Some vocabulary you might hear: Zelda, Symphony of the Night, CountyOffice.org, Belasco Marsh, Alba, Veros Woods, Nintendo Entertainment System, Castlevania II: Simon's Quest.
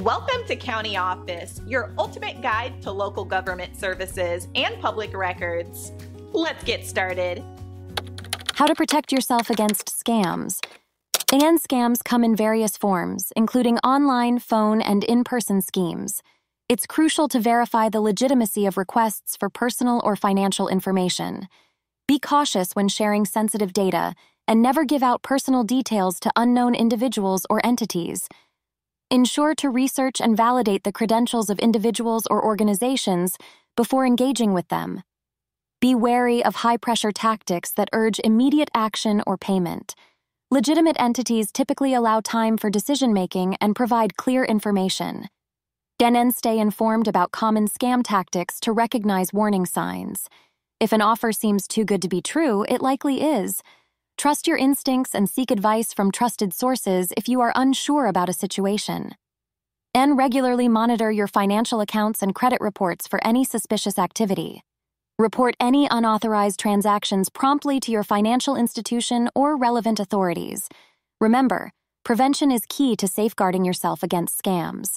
Welcome to County Office, your ultimate guide to local government services and public records. Let's get started. How to protect yourself against scams. And scams come in various forms, including online, phone, and in-person schemes. It's crucial to verify the legitimacy of requests for personal or financial information. Be cautious when sharing sensitive data, and never give out personal details to unknown individuals or entities. Ensure to research and validate the credentials of individuals or organizations before engaging with them. Be wary of high-pressure tactics that urge immediate action or payment. Legitimate entities typically allow time for decision-making and provide clear information. DNN stay informed about common scam tactics to recognize warning signs. If an offer seems too good to be true, it likely is. Trust your instincts and seek advice from trusted sources if you are unsure about a situation. And regularly monitor your financial accounts and credit reports for any suspicious activity. Report any unauthorized transactions promptly to your financial institution or relevant authorities. Remember, prevention is key to safeguarding yourself against scams.